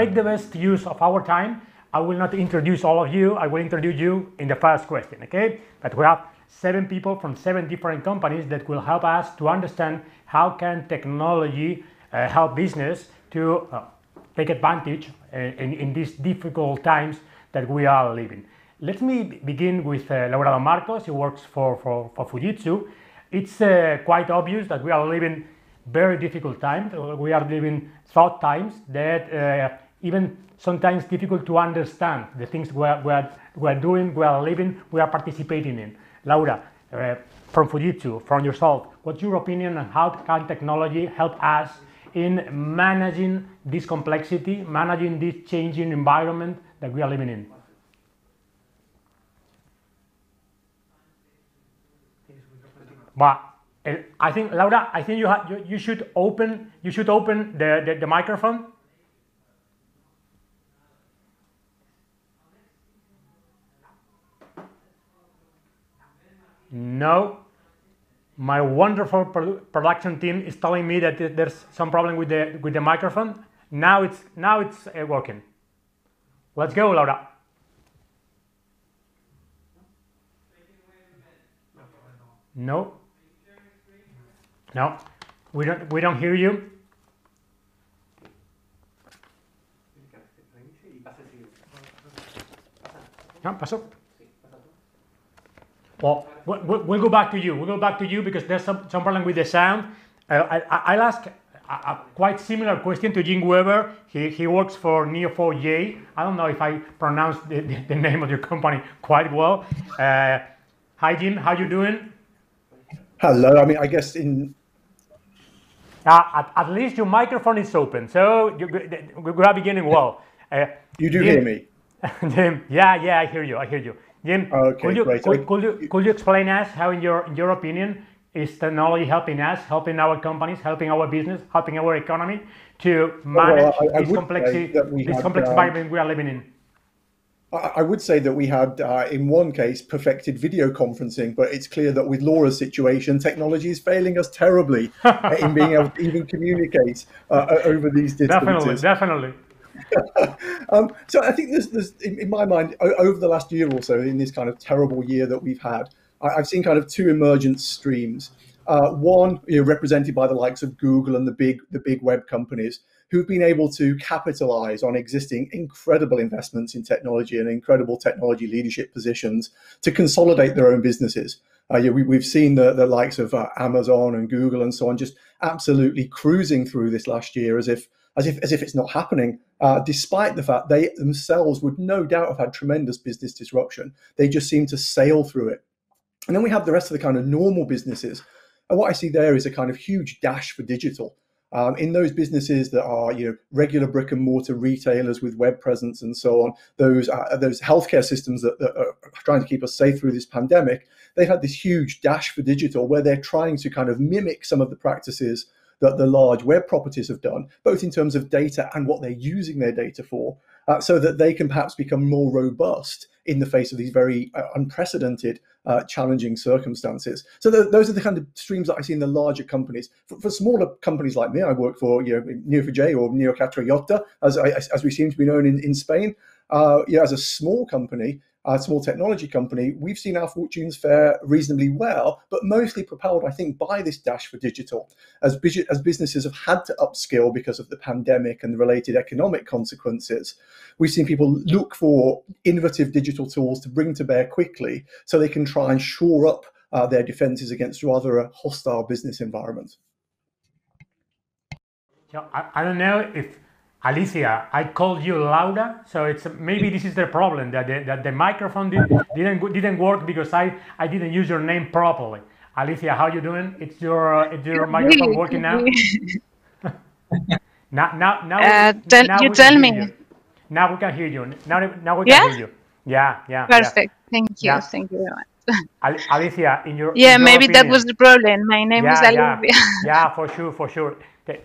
make the best use of our time, I will not introduce all of you. I will introduce you in the first question, okay? But we have 7 people from 7 different companies that will help us to understand how can technology help business to take advantage in these difficult times that we are living. Let me begin with Laura Marcos. She works for Fujitsu. It's quite obvious that we are living very difficult times. We are living thought times that even sometimes difficult to understand the things we are doing, we are living, we are participating in. Laura, from Fujitsu, from yourself, what's your opinion on how can technology help us in managing this complexity, managing this changing environment that we are living in? But I think, Laura, I think you should open the microphone. No, my wonderful production team is telling me that there's some problem with the microphone. Now it's working. Let's go, Laura. No. No, we don't hear you. No, paso. Well, we'll go back to you. We'll go back to you because there's some problem with the sound. I'll ask a quite similar question to Jim Webber. He works for Neo4j. I don't know if I pronounced the name of your company quite well. Hi, Jim. How you doing? Hello. I mean, I guess in... at least your microphone is open, so we are beginning well. You do Jim, hear me? Jim, yeah, I hear you. Jim, okay, could you explain us how, in your opinion, is technology helping us, helping our companies, helping our business, helping our economy to manage this complex environment we are living in? I would say that we had, in one case, perfected video conferencing, but it's clear that with Laura's situation, technology is failing us terribly in being able to even communicate over these distances. Definitely. So I think there's in my mind, over the last year or so, in this kind of terrible year that we've had, I've seen kind of 2 emergent streams. One, represented by the likes of Google and the big web companies, who've been able to capitalize on existing incredible investments in technology and incredible technology leadership positions to consolidate their own businesses. We've seen the likes of Amazon and Google and so on just absolutely cruising through this last year as if it's not happening, despite the fact they themselves would no doubt have had tremendous business disruption. They just seem to sail through it. And then we have the rest of the kind of normal businesses. And what I see there is a kind of huge dash for digital. In those businesses that are, regular brick and mortar retailers with web presence and so on, those healthcare systems that are trying to keep us safe through this pandemic, they've had this huge dash for digital where they're trying to kind of mimic some of the practices that the large web properties have done, both in terms of data and what they're using their data for, so that they can perhaps become more robust in the face of these very unprecedented, challenging circumstances. So those are the kind of streams that I see in the larger companies. For smaller companies like me, I work for Neo4j or Neocatriotta, as we seem to be known in Spain. As a small company, a small technology company, we've seen our fortunes fare reasonably well, but mostly propelled, I think, by this dash for digital. As businesses have had to upskill because of the pandemic and the related economic consequences, we've seen people look for innovative digital tools to bring to bear quickly so they can try and shore up their defenses against rather a hostile business environment. So I don't know if... Alicia, I called you Laura, so it's maybe this is the problem that the microphone didn't work because I didn't use your name properly. Alicia, how you doing? Is your microphone working now? Now we can hear you. Now we can hear you. Yeah. Perfect. Yeah. Thank you. Yeah. Thank you very much. Alicia, in your opinion, that was the problem. My name is Alicia. Yeah, for sure.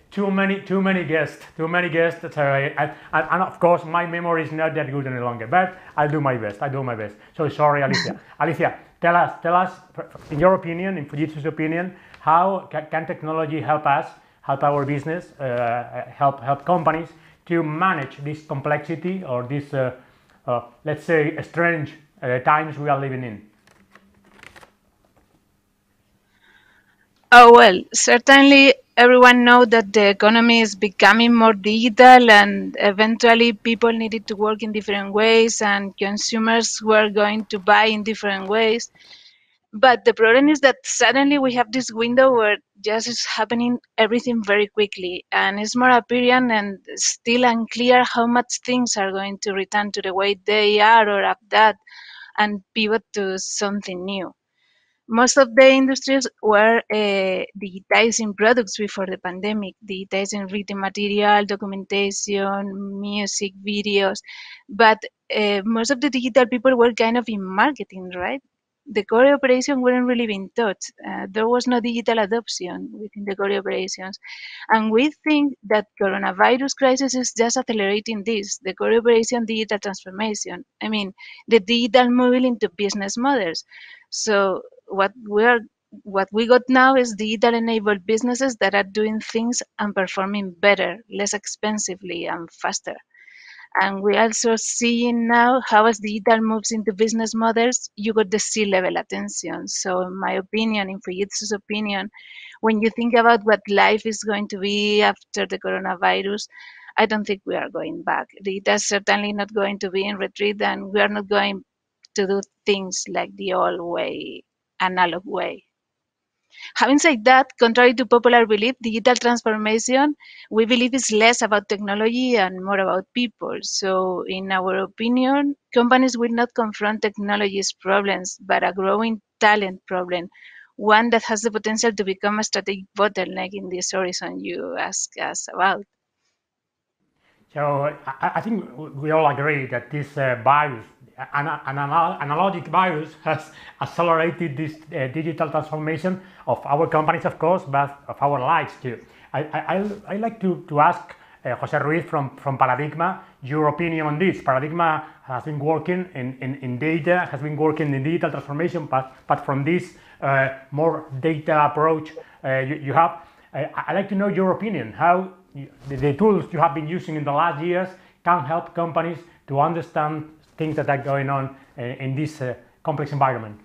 Too many guests. And of course, my memory is not that good any longer. But I'll do my best. So sorry, Alicia. Alicia, tell us, in your opinion, in Fujitsu's opinion, how can technology help us, help our business, help companies to manage this complexity or this, let's say, strange times we are living in? Oh, well, certainly everyone knows that the economy is becoming more digital, and eventually people needed to work in different ways and consumers were going to buy in different ways. But the problem is that suddenly we have this window where just is happening everything very quickly, and it's more apparent and still unclear how much things are going to return to the way they are or adapt and pivot to something new. Most of the industries were digitizing products before the pandemic, digitizing written material, documentation, music, videos. But most of the digital people were kind of in marketing, right? The core operations weren't really being taught. There was no digital adoption within the core operations. And we think that coronavirus crisis is just accelerating this, the core operation digital transformation. I mean, the digital moving into business models. So what we got now is digital enabled businesses that are doing things and performing better, less expensively and faster. And we're also seeing now how as digital moves into business models, you got the C-level attention. So in my opinion, in Fujitsu's opinion, when you think about what life is going to be after the coronavirus, I don't think we are going back. That's certainly not going to be in retreat, and we are not going to do things like the old way, analog way. Having said that, contrary to popular belief, digital transformation, we believe, is less about technology and more about people. So in our opinion, companies will not confront technology's problems, but a growing talent problem, one that has the potential to become a strategic bottleneck in this horizon you ask us about. So I think we all agree that this virus, analogic virus, has accelerated this digital transformation of our companies, of course, but of our lives too. I like to ask José Ruiz from Paradigma your opinion on this. Paradigma has been working in data, has been working in digital transformation, but from this more data approach you have, I'd like to know your opinion, how the tools you have been using in the last years can help companies to understand things that are going on in this complex environment.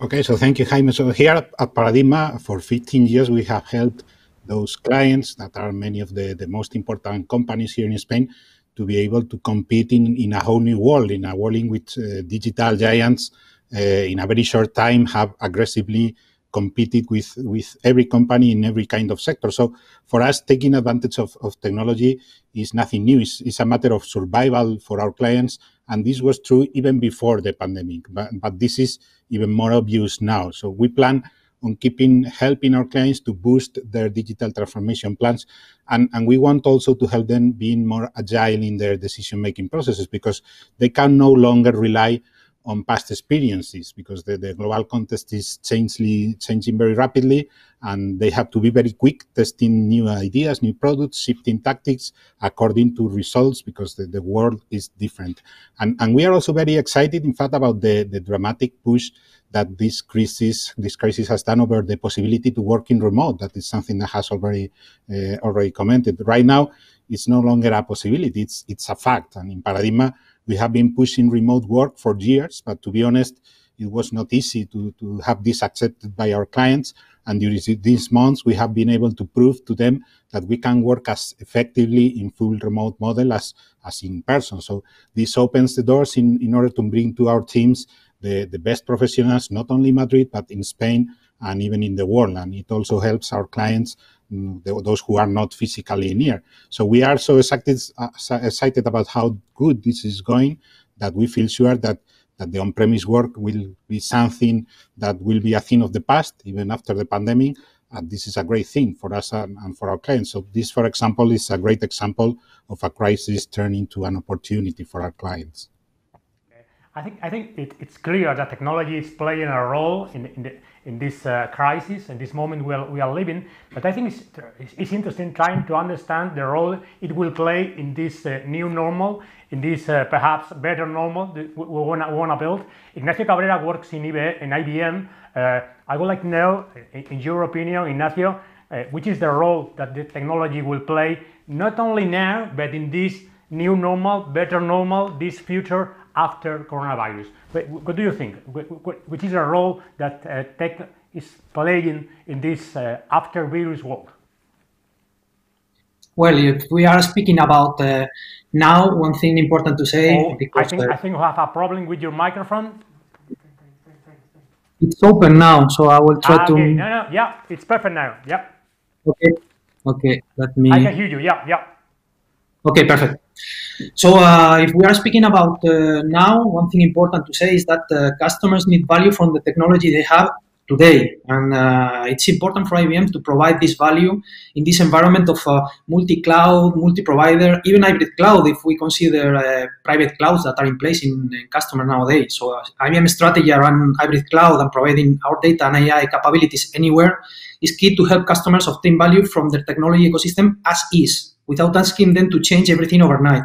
Okay, so thank you, Jaime. So here at Paradigma, for 15 years, we have helped those clients that are many of the most important companies here in Spain to be able to compete in a whole new world, in a world in which digital giants in a very short time have aggressively competed with every company in every kind of sector. So for us, taking advantage of technology is nothing new. It's a matter of survival for our clients. And this was true even before the pandemic, but this is even more obvious now. So we plan on helping our clients to boost their digital transformation plans. And we want also to help them being more agile in their decision-making processes, because they can no longer rely on past experiences, because the global context is changing very rapidly, and they have to be very quick testing new ideas, new products, shifting tactics according to results, because the world is different. And we are also very excited, in fact, about the dramatic push that this crisis has done over the possibility to work in remote. That is something that has already commented. Right now, it's no longer a possibility, it's a fact. And in Paradigma, we have been pushing remote work for years, but to be honest, it was not easy to have this accepted by our clients. And during these months, we have been able to prove to them that we can work as effectively in full remote model as in person. So this opens the doors in order to bring to our teams the best professionals, not only in Madrid, but in Spain and even in the world. And it also helps our clients, those who are not physically near. So we are so excited about how good this is going, that we feel sure that the on-premise work will be something that will be a thing of the past, even after the pandemic. And this is a great thing for us and for our clients. So this, for example, is a great example of a crisis turned into an opportunity for our clients. I think it's clear that technology is playing a role in this crisis, in this moment we are living. But I think it's interesting trying to understand the role it will play in this new normal, in this perhaps better normal that we want to build. Ignacio Cabrera works in IBM. I would like to know, in your opinion, Ignacio, which is the role that the technology will play not only now, but in this new normal, better normal, this future after coronavirus. But what do you think? Which is a role that tech is playing in this after virus world? Well, if we are speaking about now, one thing important to say. Oh, because I think you have a problem with your microphone. It's open now, so I will try to. No, no, yeah, it's perfect now. Yeah. Okay. Okay. Let me. I can hear you. Yeah, yeah. Okay, perfect. So if we are speaking about now, one thing important to say is that customers need value from the technology they have today, and it's important for IBM to provide this value in this environment of multi-cloud, multi-provider, even hybrid cloud if we consider private clouds that are in place in customer nowadays. So IBM strategy around hybrid cloud and providing our data and AI capabilities anywhere is key to help customers obtain value from their technology ecosystem as is, without asking them to change everything overnight.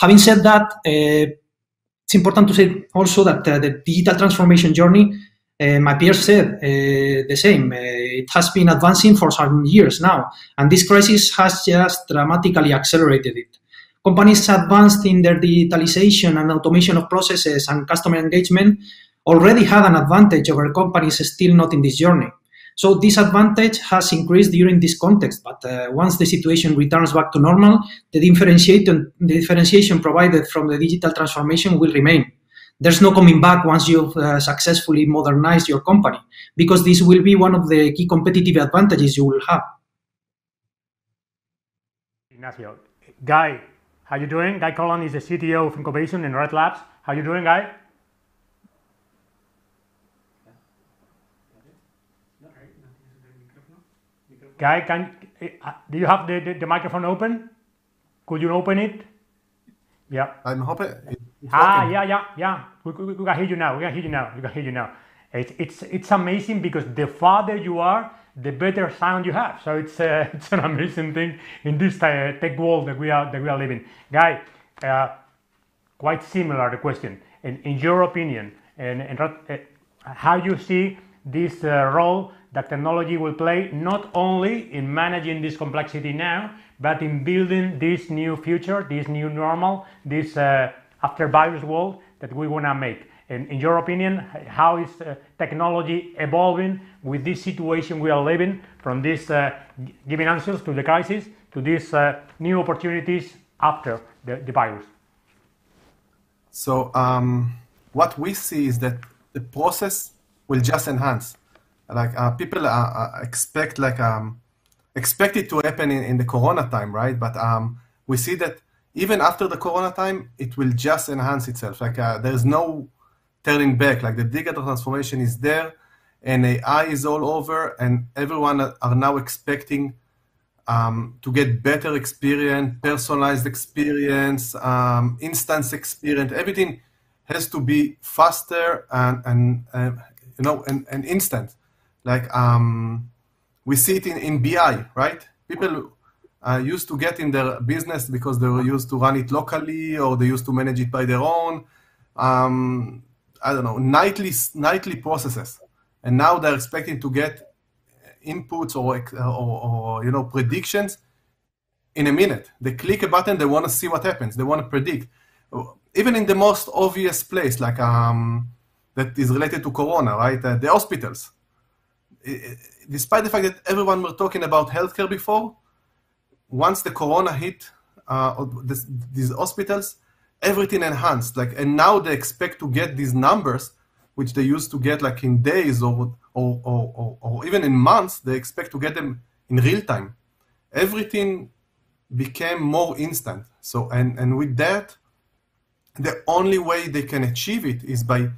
Having said that, it's important to say also that the digital transformation journey, my peers said the same. It has been advancing for some years now, and this crisis has just dramatically accelerated it. Companies advanced in their digitalization and automation of processes and customer engagement already had an advantage over companies still not in this journey. So this advantage has increased during this context, but once the situation returns back to normal, the differentiation provided from the digital transformation will remain. There's no coming back once you've successfully modernized your company, because this will be one of the key competitive advantages you will have. Ignacio, Guy, how you doing? Guy Korland is the CTO of Incubation in Redis Labs. How you doing, Guy? Guy, do you have the microphone open? Could you open it? Yeah. I'm hoping. Yeah. We can hear you now. It's amazing, because the farther you are, the better sound you have. So it's an amazing thing in this tech world that we are living. Guy, quite similar the question. In your opinion, and how you see this role that technology will play, not only in managing this complexity now, but in building this new future, this new normal, this after virus world that we want to make. And in your opinion, how is technology evolving with this situation we are living, from this giving answers to the crisis to these new opportunities after the virus? So what we see is that the process will just enhance. Like people expect expect it to happen in the corona time, right? But we see that even after the corona time, it will just enhance itself. Like there's no turning back. Like the digital transformation is there, and AI is all over, and everyone are now expecting to get better experience, personalized experience, instance experience. Everything has to be faster and instant. Like we see it in BI, right? People used to get in their business because they were used to run it locally, or they used to manage it by their own, I don't know, nightly processes. And now they're expecting to get inputs or predictions in a minute. They click a button, they want to see what happens. They want to predict. Even in the most obvious place, like that is related to corona, right? The hospitals. Despite the fact that everyone were talking about healthcare before, once the corona hit these hospitals, everything enhanced. Like, and now they expect to get these numbers, which they used to get like in days or even in months. They expect to get them in real time. Everything became more instant. So, and with that, the only way they can achieve it is by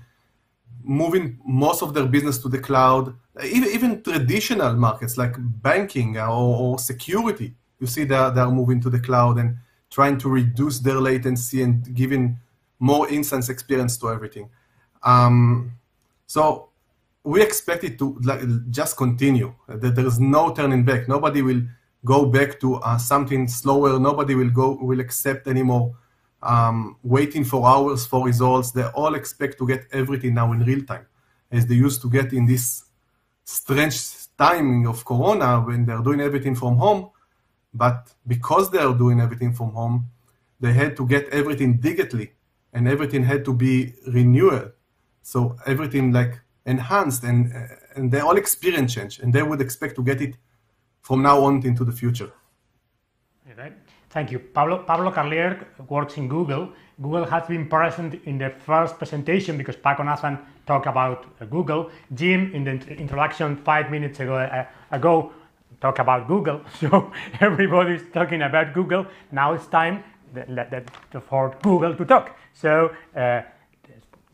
moving most of their business to the cloud. Even traditional markets like banking or security, you see that they're moving to the cloud and trying to reduce their latency and giving more instance experience to everything. So we expect it to just continue. There is no turning back. Nobody will go back to something slower. Nobody will accept anymore waiting for hours for results. They all expect to get everything now in real time, as they used to get in this strange timing of corona when they're doing everything from home. But because they are doing everything from home, they had to get everything digitally, and everything had to be renewed. So everything like enhanced, and they all experience change, and they would expect to get it from now on into the future. Right. Thank you. Pablo Carlier works in Google. Google has been present in the first presentation because Paco Nathan talked about Google. Jim, in the introduction 5 minutes ago talked about Google. So everybody's talking about Google. Now it's time for Google to talk. So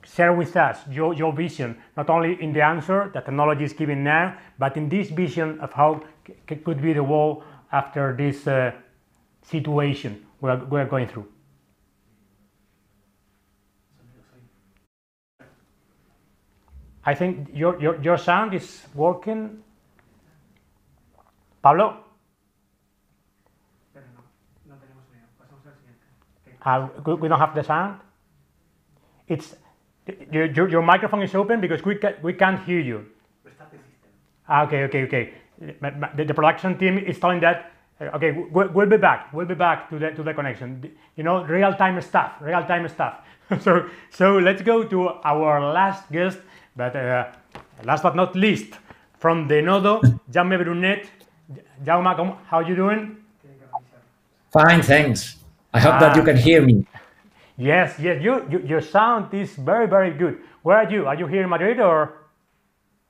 share with us your vision, not only in the answer that technology is giving now, but in this vision of how could be the world after this situation we're going through. I think your sound is working. Pablo? We don't have the sound. It's your microphone is open because we can't hear you. Okay. The production team is telling that. Okay, we'll be back. We'll be back to the connection. You know, real-time stuff. so let's go to our last guest, but last but not least, from Denodo, Jaume Brunet. Jaume, how are you doing? Fine, thanks. I hope that you can hear me. Yes. Your sound is very, very good. Where are you? Are you here in Madrid or?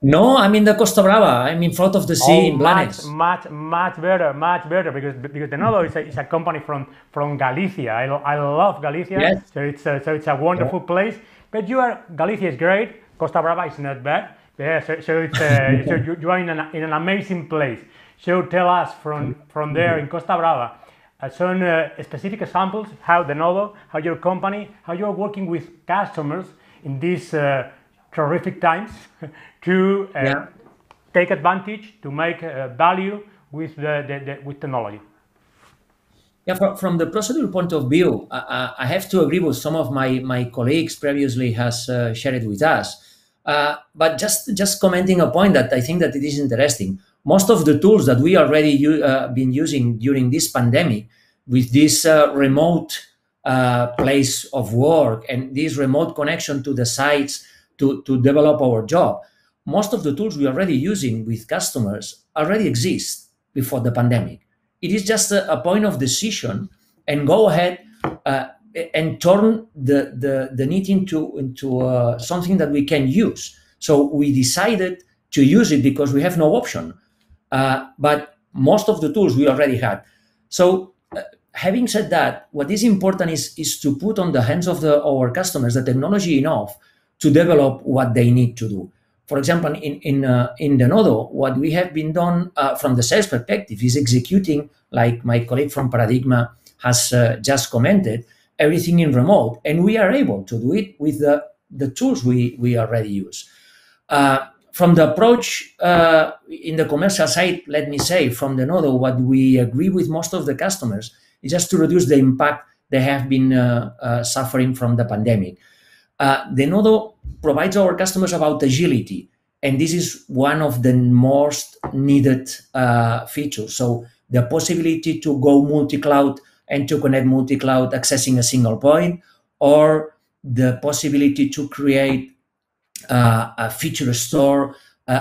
No, I'm in the Costa Brava. I'm in front of the sea in Blanes. Much better, because Denodo is a company from Galicia. I love Galicia. Yes. So it's a wonderful place. But Galicia is great. Costa Brava is not bad. Yeah. So so you are in an amazing place. So tell us from there in Costa Brava some specific examples how Denodo, how your company, how you are working with customers in this. Terrific times to take advantage, to make value with with technology. Yeah, from the procedural point of view, I have to agree with some of my colleagues previously has shared it with us. But just commenting a point that I think that it is interesting. Most of the tools that we already been using during this pandemic, with this remote place of work and this remote connection to the sites. To develop our job, most of the tools we are already using with customers already exist before the pandemic. It is just a point of decision and go ahead and turn the need into something that we can use. So we decided to use it because we have no option. But most of the tools we already had. So having said that, what is important is to put on the hands of our customers the technology enough to develop what they need to do. For example, in Denodo, what we have been done from the sales perspective is executing, like my colleague from Paradigma has just commented, everything in remote, and we are able to do it with the tools we already use. From the approach in the commercial side, let me say, from Denodo, what we agree with most of the customers is just to reduce the impact they have been suffering from the pandemic. Denodo provides our customers about agility, and this is one of the most needed features. So the possibility to go multi-cloud and to connect multi-cloud accessing a single point, or the possibility to create a feature store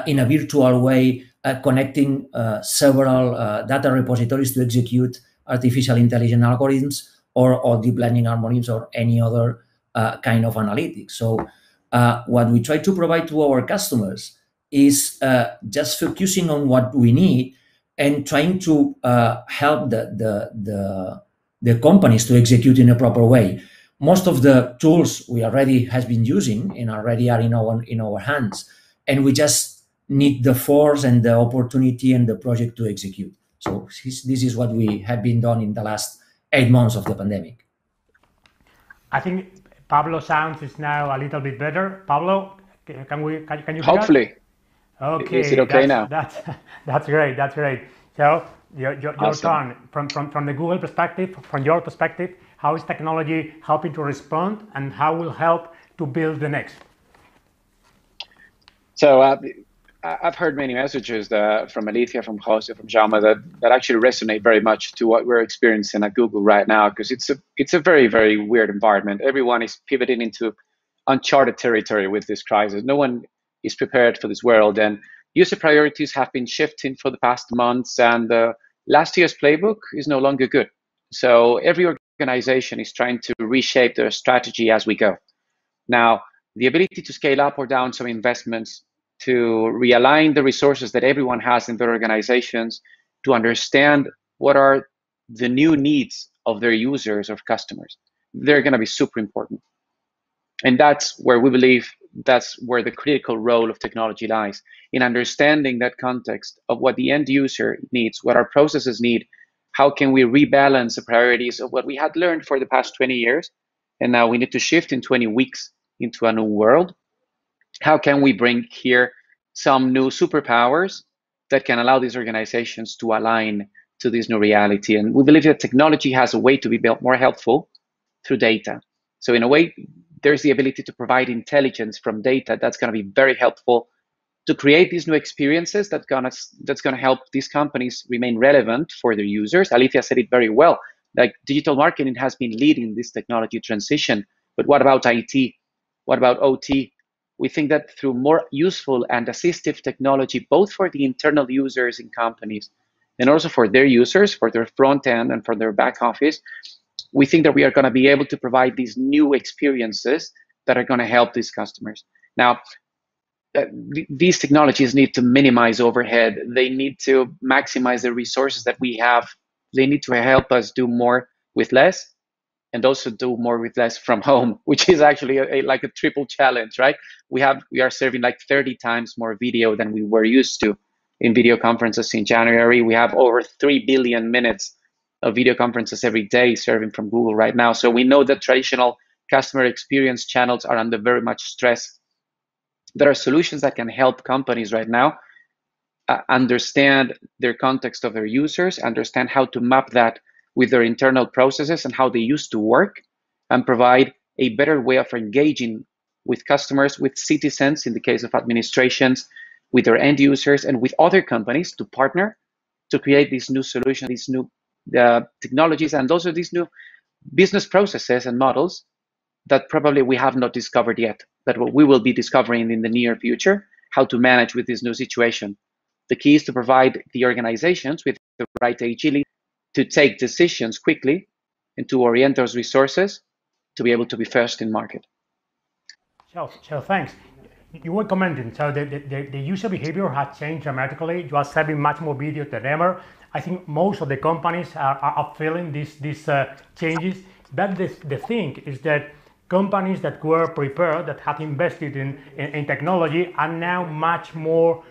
in a virtual way, connecting several data repositories to execute artificial intelligence algorithms or deep learning algorithms or any other kind of analytics. So what we try to provide to our customers is just focusing on what we need and trying to help the companies to execute in a proper way. Most of the tools we already has been using and already are in our hands, and we just need the force and the opportunity and the project to execute. So this is what we have been done in the last 8 months of the pandemic. I think Pablo sounds is now a little bit better. Pablo, can you hear? Hopefully. Okay. Is it okay now? That's great. So your turn from the Google perspective, from your perspective, how is technology helping to respond, and how will help to build the next? So I've heard many messages that, from Alicia, from Jose, from Jaume, that actually resonate very much to what we're experiencing at Google right now, because it's a very, very weird environment. Everyone is pivoting into uncharted territory with this crisis. No one is prepared for this world, and user priorities have been shifting for the past months, and last year's playbook is no longer good. So every organization is trying to reshape their strategy as we go. Now, the ability to scale up or down some investments, to realign the resources that everyone has in their organizations, to understand what are the new needs of their users or customers. They're going to be super important. And that's where we believe that's where the critical role of technology lies, in understanding that context of what the end user needs, what our processes need, how can we rebalance the priorities of what we had learned for the past 20 years, and now we need to shift in 20 weeks into a new world. How can we bring here some new superpowers that can allow these organizations to align to this new reality? And we believe that technology has a way to be built more helpful through data. So in a way, there's the ability to provide intelligence from data that's going to be very helpful to create these new experiences that's going to help these companies remain relevant for their users. Alicia said it very well, like digital marketing has been leading this technology transition, but what about IT? What about OT? We think that through more useful and assistive technology, both for the internal users in companies and also for their users, for their front end and for their back office, we think that we are going to be able to provide these new experiences that are going to help these customers. Now, these technologies need to minimize overhead. They need to maximize the resources that we have. They need to help us do more with less, and also do more with less from home, which is actually like a triple challenge, right? We are serving like 30 times more video than we were used to in video conferences in January. We have over 3 billion minutes of video conferences every day serving from Google right now. So we know that traditional customer experience channels are under very much stress. There are solutions that can help companies right now understand their context of their users, understand how to map that with their internal processes and how they used to work, and provide a better way of engaging with customers, with citizens in the case of administrations, with their end users, and with other companies to partner to create these new solutions, these new technologies, and also these new business processes and models that probably we have not discovered yet, but what we will be discovering in the near future, how to manage with this new situation. The key is to provide the organizations with the right agility to take decisions quickly and to orient those resources to be able to be first in market. Chel, thanks. You were commenting, so the user behavior has changed dramatically. You are serving much more video than ever. I think most of the companies are feeling these changes. But the thing is that companies that were prepared, that had invested in technology, are now much more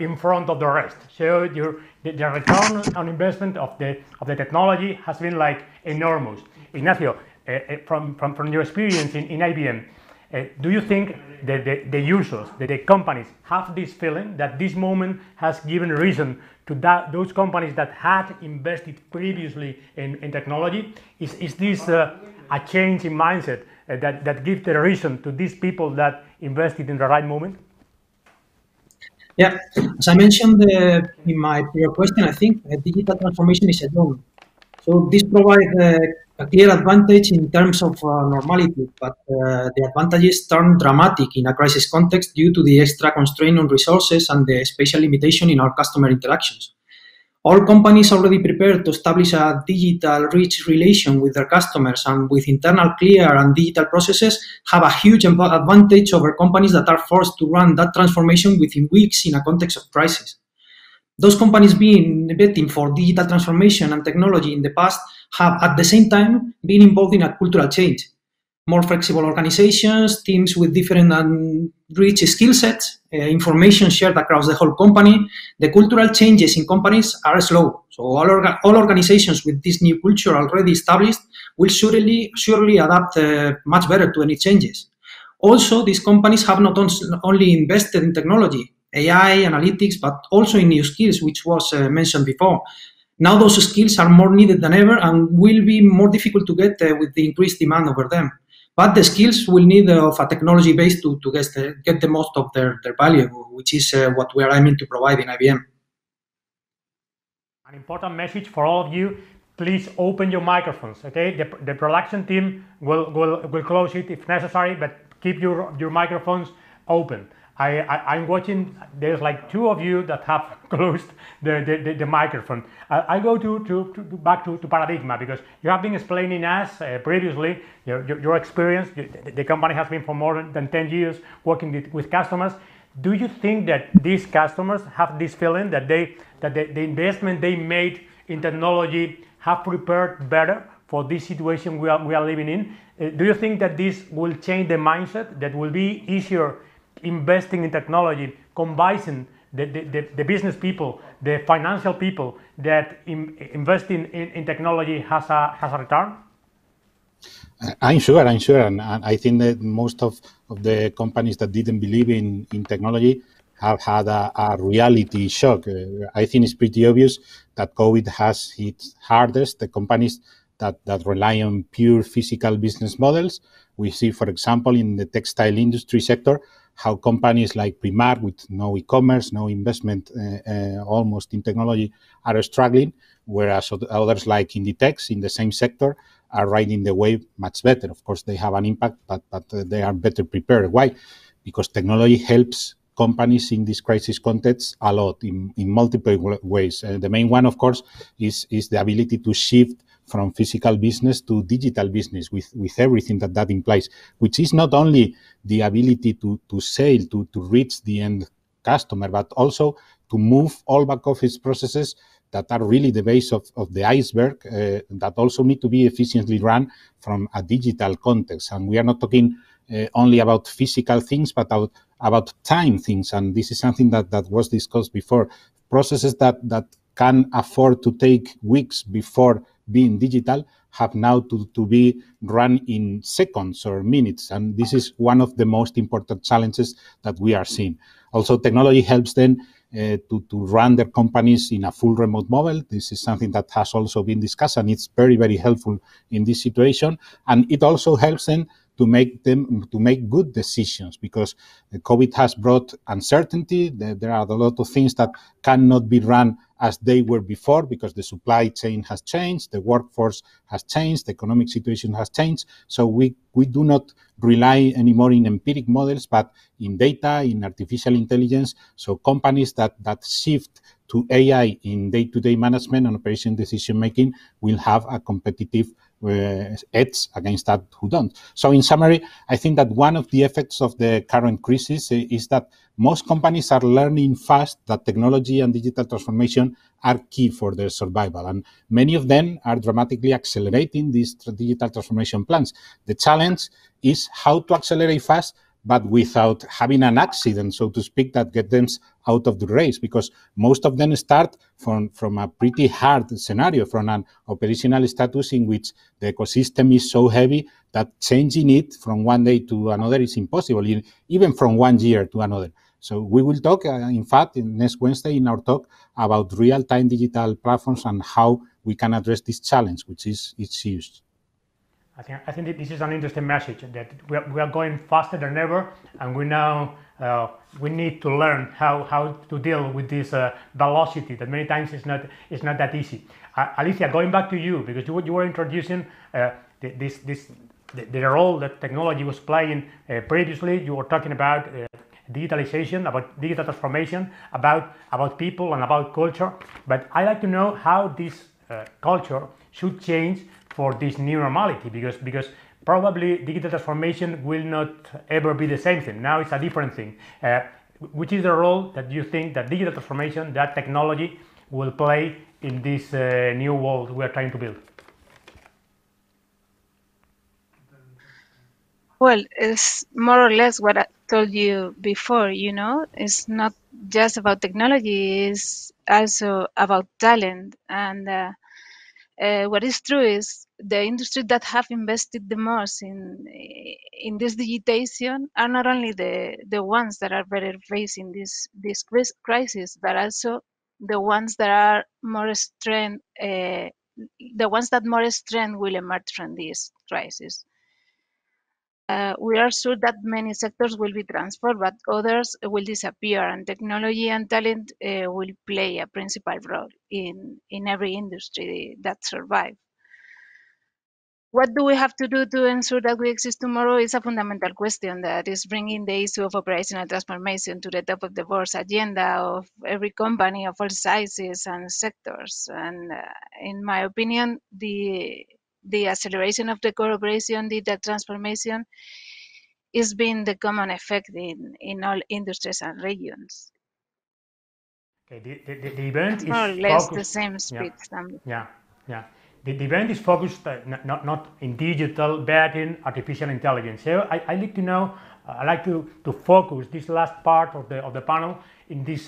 in front of the rest. So the return on investment of the technology has been like enormous. Ignacio, from your experience in IBM, do you think that the users, that the companies have this feeling that this moment has given reason to those companies that had invested previously in technology? Is this a change in mindset that gives the reason to these people that invested in the right moment? Yeah, as I mentioned in my prior question, I think digital transformation is a journey. So this provides a clear advantage in terms of normality, but the advantages turn dramatic in a crisis context due to the extra constraint on resources and the spatial limitation in our customer interactions. All companies already prepared to establish a digital rich relation with their customers, and with internal clear and digital processes, have a huge advantage over companies that are forced to run that transformation within weeks in a context of crisis. Those companies betting for digital transformation and technology in the past have at the same time been involved in a cultural change. More flexible organizations, teams with different and rich skill sets, information shared across the whole company. The cultural changes in companies are slow, so all organizations with this new culture already established will surely adapt much better to any changes. Also, these companies have not only invested in technology, AI, analytics, but also in new skills, which was mentioned before. Now those skills are more needed than ever and will be more difficult to get with the increased demand over them. But the skills will need of a technology base to get the most of their value, which is what we are aiming to provide in IBM. An important message for all of you, please open your microphones, okay? The production team will close it if necessary, but keep your microphones open. I'm watching, there's like two of you that have closed the microphone. I go back to Paradigma, because you have been explaining us previously your experience. The company has been for more than 10 years working with customers. Do you think that these customers have this feeling that the investment they made in technology have prepared better for this situation we are living in? Do you think that this will change the mindset, that will be easier investing in technology, combining the business people, the financial people, that investing in technology has a return? I'm sure, and I think that most of the companies that didn't believe in technology have had a reality shock. I think it's pretty obvious that COVID has hit hardest the companies that rely on pure physical business models. We see, for example, in the textile industry sector, how companies like Primark, with no e-commerce, no investment almost in technology, are struggling, whereas others like Inditex in the same sector are riding the wave much better. Of course, they have an impact, but they are better prepared. Why? Because technology helps companies in this crisis context a lot in multiple ways. The main one, of course, is the ability to shift from physical business to digital business with everything that implies, which is not only the ability to sell, to reach the end customer, but also to move all back office processes that are really the base of the iceberg that also need to be efficiently run from a digital context. And we are not talking only about physical things, but about time things. And this is something that was discussed before. Processes that can afford to take weeks before being digital have now to be run in seconds or minutes. And this is one of the most important challenges that we are seeing. Also, technology helps them to run their companies in a full remote model. This is something that has also been discussed, and it's very, very helpful in this situation. And it also helps them to make good decisions, because the COVID has brought uncertainty. There are a lot of things that cannot be run as they were before, because the supply chain has changed, the workforce has changed, the economic situation has changed. So we do not rely anymore in empiric models, but in data, in artificial intelligence. So companies that shift to AI in day-to-day management and operation decision-making will have a competitive edge against that who don't. So in summary, I think that one of the effects of the current crisis is that most companies are learning fast that technology and digital transformation are key for their survival. And many of them are dramatically accelerating these digital transformation plans. The challenge is how to accelerate fast, but without having an accident, so to speak, that gets them out of the race, because most of them start from a pretty hard scenario, from an operational status in which the ecosystem is so heavy that changing it from one day to another is impossible, even from one year to another. So we will talk, in fact, next Wednesday in our talk about real-time digital platforms and how we can address this challenge, which is its huge. I think that this is an interesting message, that we are going faster than ever, and we now we need to learn how to deal with this velocity that many times is not that easy. Alicia, going back to you, because you were introducing the role that technology was playing previously. You were talking about digitalization, about digital transformation, about people and about culture. But I'd like to know how this culture should change for this new normality, because probably digital transformation will not ever be the same thing. Now it's a different thing. Which is the role that you think that digital transformation, that technology, will play in this new world we are trying to build? Well, it's more or less what I told you before, you know. It's not just about technology, it's also about talent. And what is true is the industry that have invested the most in this digitization are not only the ones that are better facing this crisis, but also the ones that are more strength, the ones that more strength will emerge from this crisis. We are sure that many sectors will be transformed, but others will disappear, and technology and talent will play a principal role in every industry that survives. What do we have to do to ensure that we exist tomorrow is a fundamental question that is bringing the issue of operational transformation to the top of the board's agenda of every company of all sizes and sectors. And in my opinion, the acceleration of the cooperation digital transformation is being the common effect in all industries and regions. Okay, the event is more or less focused. The same speed. The event is focused not in digital, but in artificial intelligence. So I need to know. I like to focus this last part of the panel in this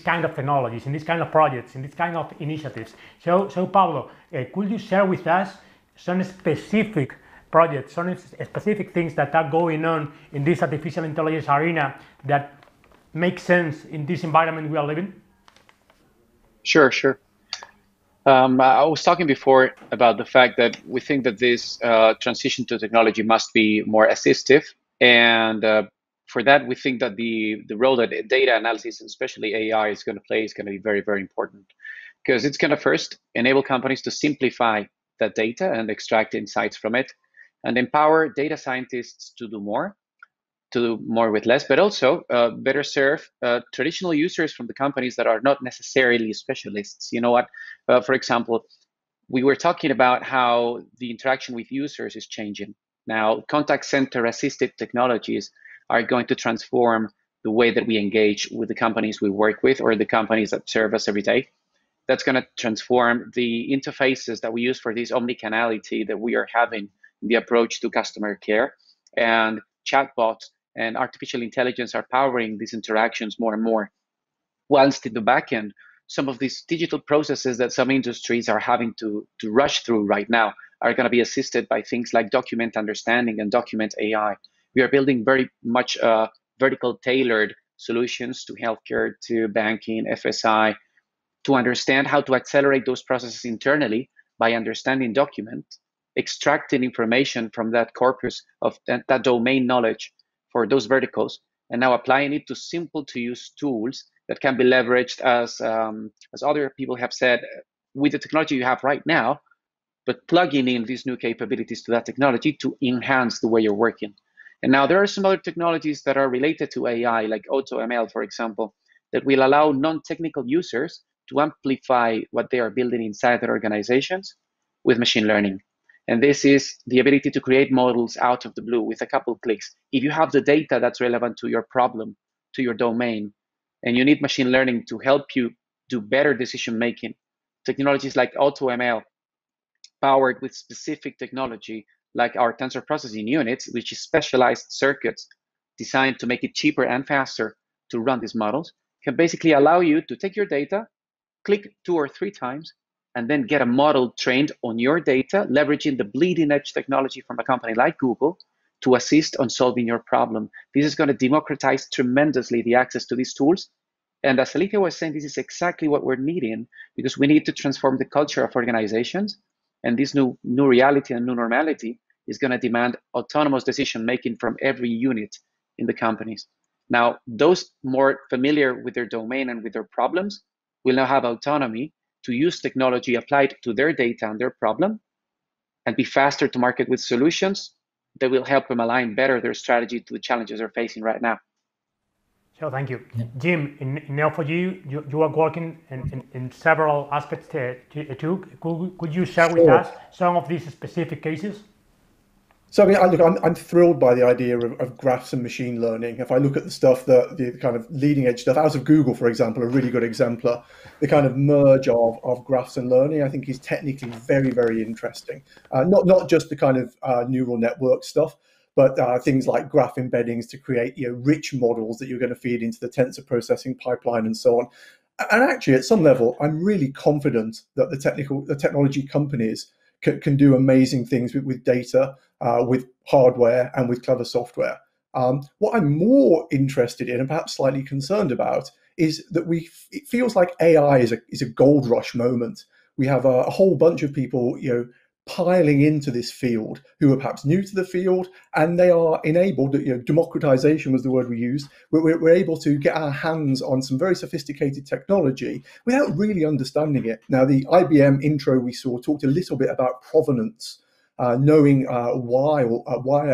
kind of technologies, in this kind of projects, in this kind of initiatives. So Pablo, could you share with us some specific projects, some specific things that are going on in this artificial intelligence arena that make sense in this environment we are living? Sure. I was talking before about the fact that we think that this transition to technology must be more assistive. And for that, we think that the role that data analysis, and especially AI, is going to play is going to be very, very important, because it's going to first enable companies to simplify that data and extract insights from it, and empower data scientists to do more with less, but also better serve traditional users from the companies that are not necessarily specialists. You know what? For example, we were talking about how the interaction with users is changing. Now, contact center assisted technologies are going to transform the way that we engage with the companies we work with or the companies that serve us every day. That's going to transform the interfaces that we use for this omnicanality that we are having, the approach to customer care, and chatbots and artificial intelligence are powering these interactions more and more. Whilst in the back end, some of these digital processes that some industries are having to rush through right now are going to be assisted by things like document understanding and document AI. We are building very much vertical tailored solutions to healthcare, to banking, FSI, to understand how to accelerate those processes internally by understanding document, extracting information from that corpus of that domain knowledge for those verticals, and now applying it to simple to use tools that can be leveraged, as other people have said, with the technology you have right now, but plugging in these new capabilities to that technology to enhance the way you're working. And now there are some other technologies that are related to AI, like AutoML, for example, that will allow non-technical users to amplify what they are building inside their organizations with machine learning. And this is the ability to create models out of the blue with a couple of clicks. If you have the data that's relevant to your problem, to your domain, and you need machine learning to help you do better decision-making, technologies like AutoML, powered with specific technology like our Tensor Processing Units, which is specialized circuits designed to make it cheaper and faster to run these models, can basically allow you to take your data, click 2 or 3 times, and then get a model trained on your data, leveraging the bleeding edge technology from a company like Google to assist on solving your problem. This is going to democratize tremendously the access to these tools. And as Alicia was saying, this is exactly what we're needing, because we need to transform the culture of organizations. And this new reality and new normality is going to demand autonomous decision-making from every unit in the companies. Now, those more familiar with their domain and with their problems will now have autonomy to use technology applied to their data and their problem, and be faster to market with solutions that will help them align better their strategy to the challenges they're facing right now. So thank you. Yeah. Jim, in Neo4j, you are working in several aspects too. Could you share with us some of these specific cases? So I mean, look, I'm thrilled by the idea of graphs and machine learning. If I look at the stuff, the kind of leading edge stuff out of Google, for example, a really good exemplar, the kind of merge of graphs and learning, I think is technically very, very interesting. Not just the kind of neural network stuff, but things like graph embeddings to create rich models that you're going to feed into the tensor processing pipeline and so on. And actually, at some level, I'm really confident that the technology companies can do amazing things with data, with hardware, and with clever software. What I'm more interested in, and perhaps slightly concerned about, is that it feels like AI is a gold rush moment. We have a whole bunch of people piling into this field who are perhaps new to the field, and they are enabled, democratization was the word we used, we're able to get our hands on some very sophisticated technology without really understanding it. Now, the IBM intro we saw talked a little bit about provenance, knowing why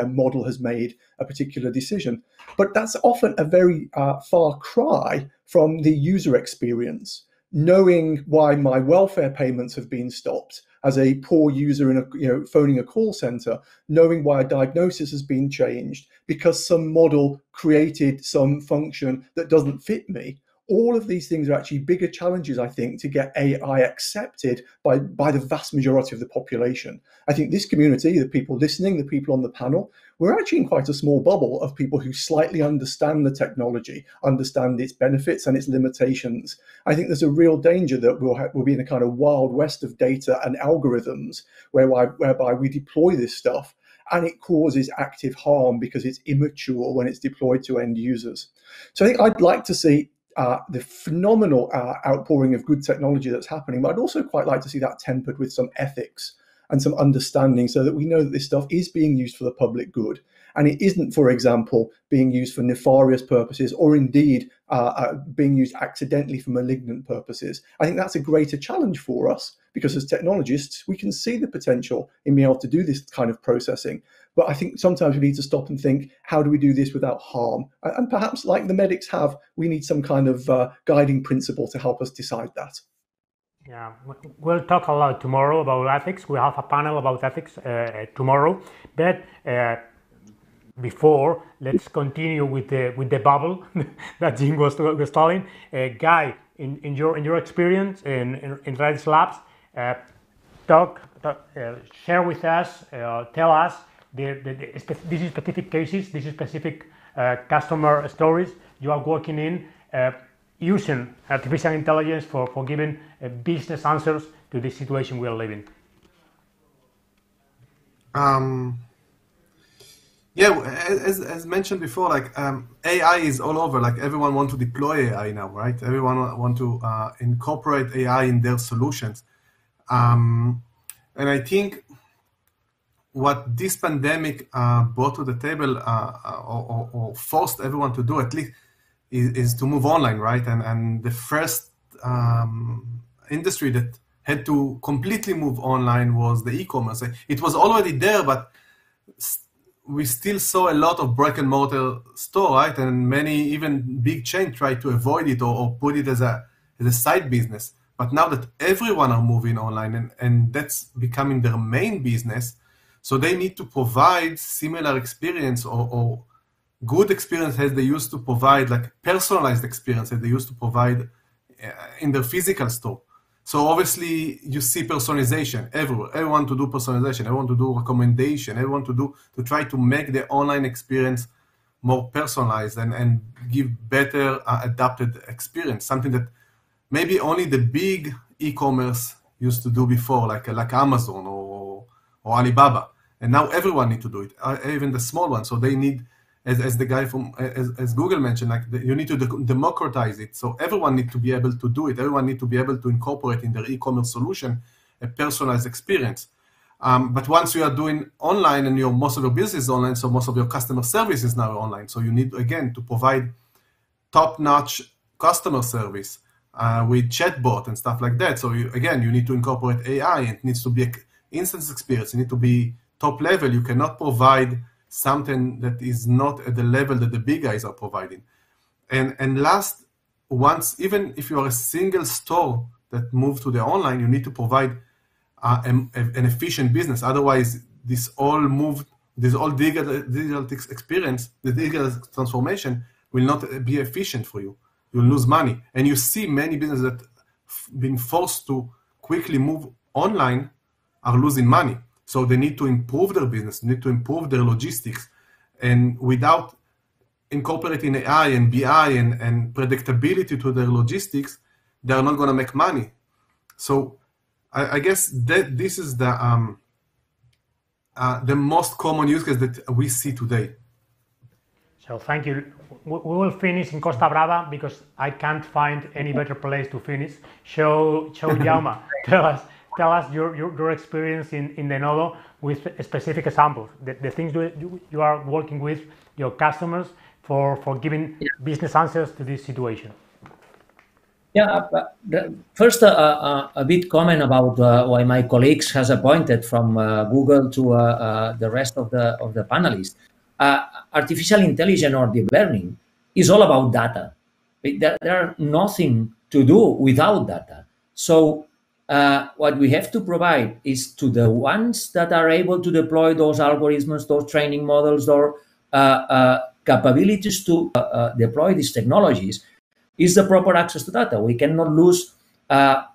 a model has made a particular decision. But that's often a very far cry from the user experience. Knowing why my welfare payments have been stopped as a poor user in phoning a call center, knowing why a diagnosis has been changed because some model created some function that doesn't fit me. All of these things are actually bigger challenges, I think, to get AI accepted by the vast majority of the population. I think this community, the people listening, the people on the panel, we're actually in quite a small bubble of people who slightly understand the technology, understand its benefits and its limitations. I think there's a real danger that we'll be in a kind of wild west of data and algorithms whereby we deploy this stuff and it causes active harm because it's immature when it's deployed to end users. So I think I'd like to see the phenomenal outpouring of good technology that's happening, but I'd also quite like to see that tempered with some ethics and some understanding so that we know that this stuff is being used for the public good. And it isn't, for example, being used for nefarious purposes or indeed being used accidentally for malignant purposes. I think that's a greater challenge for us because as technologists, we can see the potential in being able to do this kind of processing. But I think sometimes we need to stop and think, how do we do this without harm? And perhaps like the medics have, we need some kind of guiding principle to help us decide that. Yeah, we'll talk a lot tomorrow about ethics. We have a panel about ethics tomorrow, but before, let's continue with the bubble that Jim was telling. Guy, in your experience in Redis Labs, share with us, tell us these specific cases, these specific customer stories you are working in. Using artificial intelligence for giving business answers to the situation we are living. Yeah, as mentioned before, like AI is all over. Like everyone wants to deploy AI now, right? Everyone wants to incorporate AI in their solutions. And I think what this pandemic brought to the table or forced everyone to do, at least, is to move online, right? And the first industry that had to completely move online was the e-commerce. It was already there, but we still saw a lot of brick and mortar store, right? And many, even big chains, tried to avoid it or put it as a side business. But now that everyone are moving online and that's becoming their main business, so they need to provide similar experience or good experience as they used to provide, like personalized experience that they used to provide in their physical store. So obviously you see personalization everywhere. Everyone to do personalization, everyone to do recommendation, everyone to try to make the online experience more personalized and give better adapted experience, something that maybe only the big e-commerce used to do before, like Amazon or Alibaba. And now everyone need to do it, even the small one. So they need, as the guy from as Google mentioned, like you need to democratize it. So everyone need to be able to do it. Everyone need to be able to incorporate in their e-commerce solution a personalized experience. But once you are doing online and most of your business is online, so most of your customer service is now online. So you need again to provide top-notch customer service with chatbot and stuff like that. So you need to incorporate AI. It needs to be an instance experience. It needs to be top level. You cannot provide something that is not at the level that the big guys are providing. And last, once, even if you are a single store that moved to the online, you need to provide an efficient business. Otherwise, this all digital experience, the digital transformation will not be efficient for you. You'll lose money. And you see many businesses that have been forced to quickly move online are losing money. So they need to improve their business, need to improve their logistics. And without incorporating AI and BI and predictability to their logistics, they're not going to make money. So I guess that this is the most common use case that we see today. So thank you. We will finish in Costa Brava because I can't find any better place to finish. So Jaume, tell us. tell us your experience in Denodo with specific examples, the things you are working with your customers for giving business answers to this situation. Yeah, first a bit comment about why my colleagues has appointed from Google to the rest of the panelists. Artificial intelligence or deep learning is all about data. There are nothing to do without data. So what we have to provide is to the ones that are able to deploy those algorithms, those training models, or capabilities to deploy these technologies, is the proper access to data. We cannot lose, let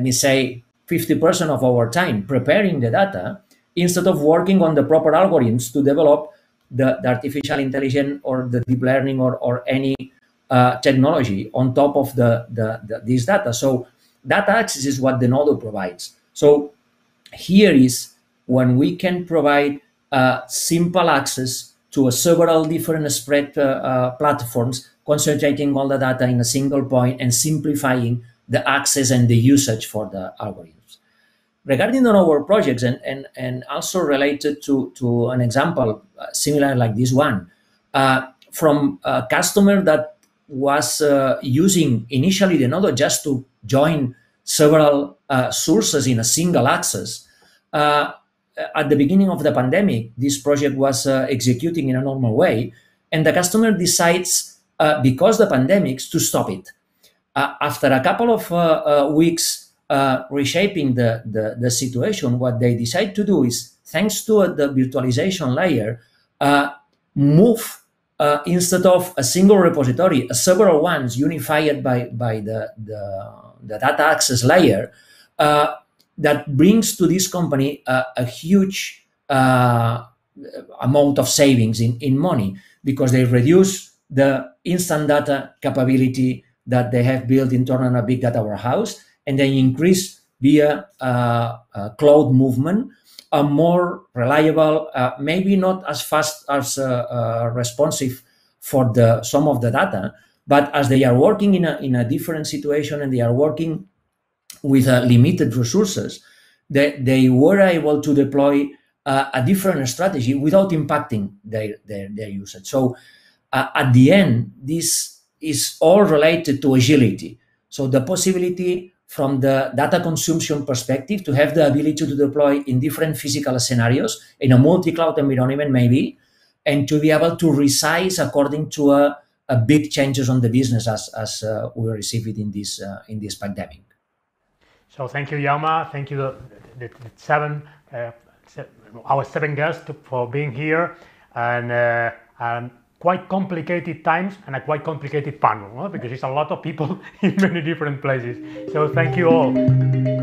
me say, 50% of our time preparing the data instead of working on the proper algorithms to develop the artificial intelligence or the deep learning or any technology on top of this data. So data access is what Denodo provides. So here is when we can provide simple access to several different spread platforms, concentrating all the data in a single point and simplifying the access and the usage for the algorithms. Regarding our projects and also related to an example similar like this one, from a customer that was using initially Denodo just to join several sources in a single access. At the beginning of the pandemic, this project was executing in a normal way, and the customer decides, because the pandemics, to stop it. After a couple of weeks reshaping the situation, what they decide to do is, thanks to the virtualization layer, move instead of a single repository, several ones unified by the data access layer, that brings to this company a huge amount of savings in money, because they reduce the instant data capability that they have built internal in a big data warehouse, and they increase via cloud movement, a more reliable, maybe not as fast as responsive for some of the data, but as they are working in a different situation and they are working with limited resources, they were able to deploy a different strategy without impacting their usage. So at the end, this is all related to agility. So the possibility from the data consumption perspective to have the ability to deploy in different physical scenarios in a multi-cloud environment maybe, and to be able to resize according to a big changes on the business as we receive it in this pandemic. So thank you, Jaume. Thank you, our seven guests for being here, and quite complicated times and a quite complicated panel, because it's a lot of people in many different places. So thank you all.